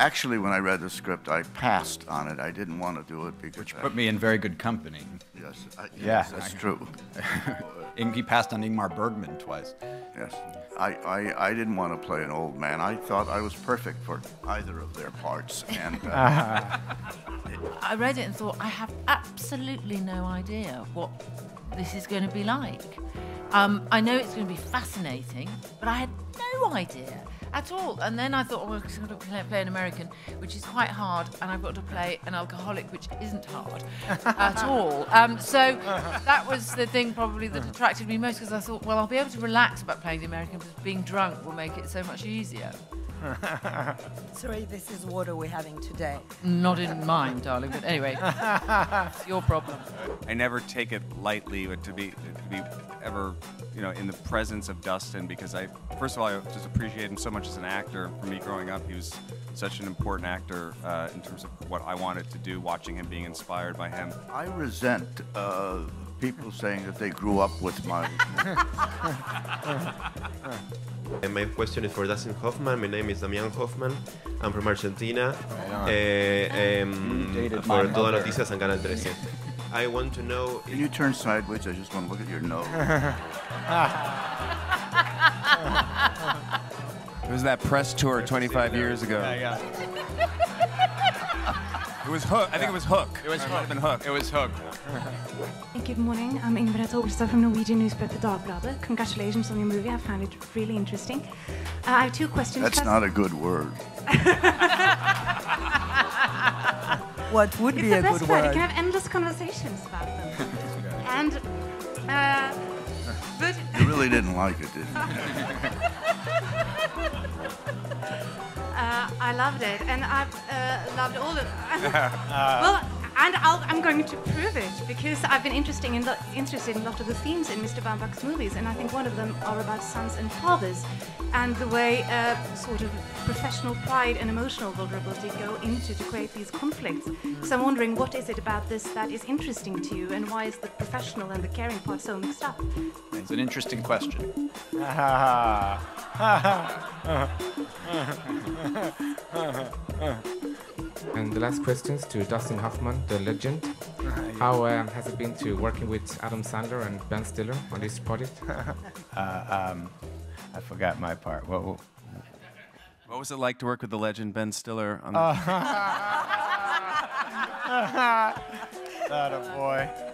Actually, when I read the script, I passed on it. I didn't want to do it because... Which put me in very good company. Yes, yes, that's true. He passed on Ingmar Bergman twice. Yes. I didn't want to play an old man. I thought I was perfect for either of their parts. And I read it and thought, I have absolutely no idea what this is going to be like. I know it's going to be fascinating, but I had no idea at all. And then I thought, oh, I've got to play an American, which is quite hard, and I've got to play an alcoholic, which isn't hard at all. So that was the thing probably that attracted me most, because I thought, well, I'll be able to relax about playing the American, because being drunk will make it so much easier. Sorry, this is water we're having today. Not in mine, darling, but anyway, it's your problem. I never take it lightly, but to be ever, you know, in the presence of Dustin, because I, first of all, I just appreciate him so much as an actor. For me growing up, he was such an important actor in terms of what I wanted to do, watching him, being inspired by him. I resent people saying that they grew up with my... And my question is for Dustin Hoffman. My name is Damian Hoffman. I'm from Argentina. For Toda Noticias and Canal 13. I want to know... Can you turn sideways? I just want to look at your nose. It was that press tour 25 years ago. Yeah, yeah. It was Hook. I think it was Hook. It was Hook. It was Hook. Good morning. I'm Ingrid Olstad from Norwegian newspaper Dagbladet. Congratulations on your movie. I found it really interesting. I have two questions. That's not a good word. What would be a good word? You can have endless conversations about them. And, but you really didn't like it, did you? I loved it, and I've loved all of it. Well, and I'm going to prove it, because I've been interested in a lot of the themes in Mr. Baumbach's movies, and I think one of them are about sons and fathers, and the way sort of professional pride and emotional vulnerability go into to create these conflicts. So I'm wondering, what is it about this that is interesting to you, and why is the professional and the caring part so mixed up? It's an interesting question. And the last questions to Dustin Hoffman, the legend. How has it been to working with Adam Sandler and Ben Stiller on this project? I forgot my part. What was it like to work with the legend Ben Stiller on the... Atta boy.